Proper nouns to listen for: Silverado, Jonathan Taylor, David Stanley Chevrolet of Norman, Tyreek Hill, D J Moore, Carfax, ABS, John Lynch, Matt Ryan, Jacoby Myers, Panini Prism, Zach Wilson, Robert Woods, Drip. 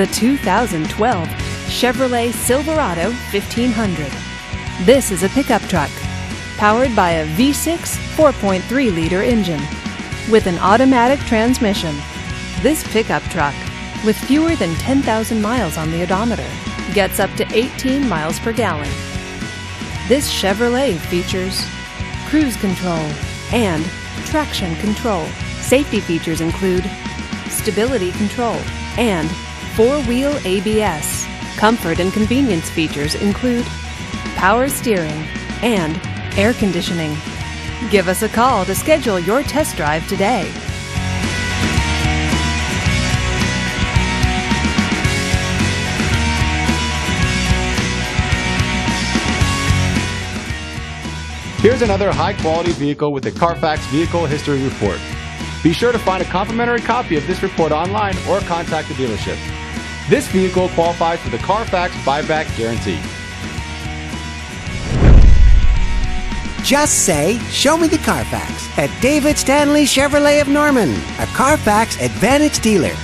the 2012 Chevrolet Silverado 1500. This is a pickup truck powered by a V6 4.3-liter engine with an automatic transmission. This pickup truck, with fewer than 10,000 miles on the odometer, gets up to 18 miles per gallon. This Chevrolet features cruise control and traction control. Safety features include stability control and four-wheel ABS. Comfort and convenience features include power steering and air conditioning. Give us a call to schedule your test drive today. Here's another high-quality vehicle with the Carfax Vehicle History Report. Be sure to find a complimentary copy of this report online or contact the dealership. This vehicle qualifies for the Carfax Buyback Guarantee. Just say, "Show me the Carfax" at David Stanley Chevrolet of Norman, a Carfax Advantage dealer.